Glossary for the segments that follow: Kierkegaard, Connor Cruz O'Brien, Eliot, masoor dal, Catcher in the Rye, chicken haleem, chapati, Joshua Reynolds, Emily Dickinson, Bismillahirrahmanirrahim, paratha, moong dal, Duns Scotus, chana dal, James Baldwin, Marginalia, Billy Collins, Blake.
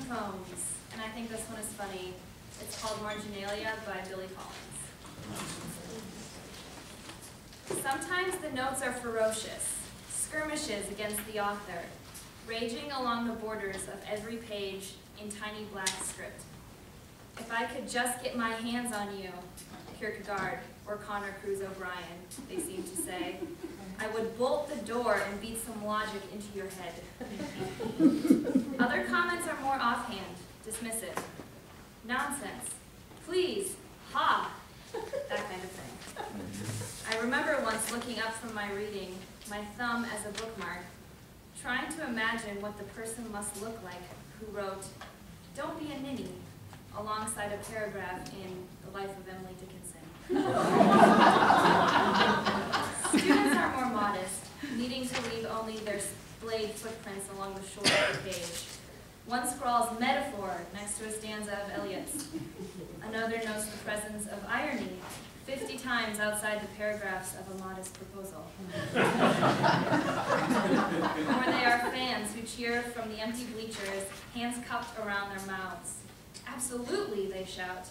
Seven poems, and I think this one is funny. It's called Marginalia by Billy Collins. Sometimes the notes are ferocious, skirmishes against the author, raging along the borders of every page in tiny black script. If I could just get my hands on you, Kierkegaard or Connor Cruz O'Brien, they seem to say, I would bolt the door and beat some logic into your head. Other comments are more offhand, dismissive. Nonsense. Please. Ha. That kind of thing. I remember once looking up from my reading, my thumb as a bookmark, trying to imagine what the person must look like who wrote, "Don't be a ninny," alongside a paragraph in The Life of Emily Dickinson. Students are more modest, needing to leave only their splayed footprints along the shore of the page. One scrawls metaphor next to a stanza of Eliot's. Another notes the presence of irony 50 times outside the paragraphs of a modest proposal. Or they are fans who cheer from the empty bleachers, hands cupped around their mouths. Absolutely, they shout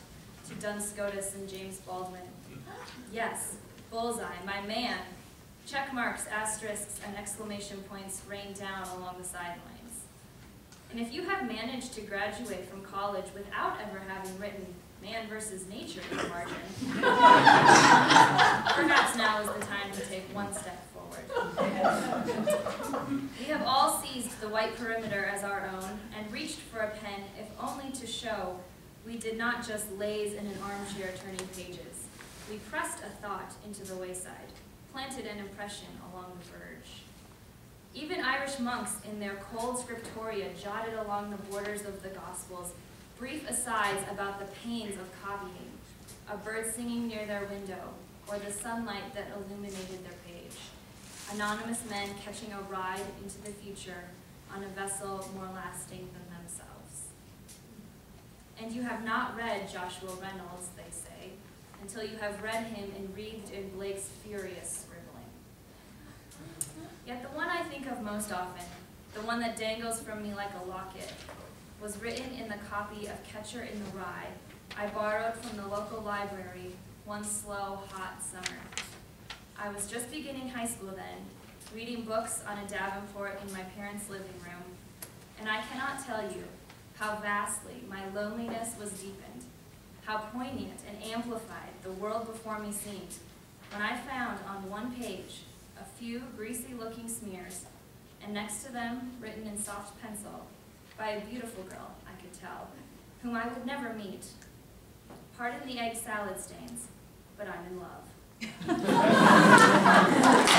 to Duns Scotus and James Baldwin. Yes, bullseye, my man. Check marks, asterisks, and exclamation points rain down along the sidelines. And if you have managed to graduate from college without ever having written Man versus Nature in the margin, perhaps now is the time to take one step forward. We have all seized the white perimeter as our own and reached for a pen if only to show we did not just laze in an armchair turning pages. We pressed a thought into the wayside, planted an impression along the verge. Even Irish monks in their cold scriptoria jotted along the borders of the Gospels brief asides about the pains of copying, a bird singing near their window, or the sunlight that illuminated their page. Anonymous men catching a ride into the future on a vessel more lasting than themselves. And you have not read Joshua Reynolds, they say, until you have read him enwreathed in Blake's furious scribbling. Yet the one I think of most often, the one that dangles from me like a locket, was written in the copy of Catcher in the Rye I borrowed from the local library one slow, hot summer. I was just beginning high school then, reading books on a Davenport in my parents' living room, and I cannot tell you how vastly my loneliness was deepened, how poignant and amplified the world before me seemed, when I found on one page a few greasy-looking smears, and next to them, written in soft pencil, by a beautiful girl, I could tell, whom I would never meet. Pardon the egg salad stains, but I'm in love.